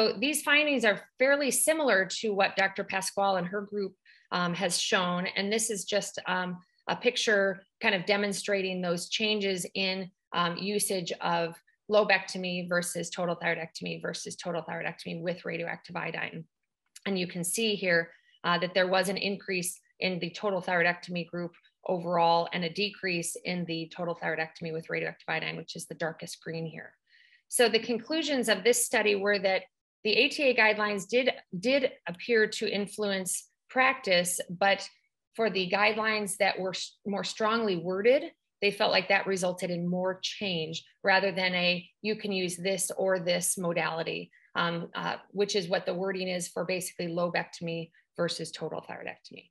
So these findings are fairly similar to what Dr. Pasquale and her group has shown. And this is just a picture kind of demonstrating those changes in usage of lobectomy versus total thyroidectomy with radioactive iodine. And you can see here that there was an increase in the total thyroidectomy group overall and a decrease in the total thyroidectomy with radioactive iodine, which is the darkest green here. So the conclusions of this study were that the ATA guidelines did appear to influence practice, but for the guidelines that were more strongly worded, they felt like that resulted in more change rather than a, you can use this or this modality, which is what the wording is for basically lobectomy versus total thyroidectomy.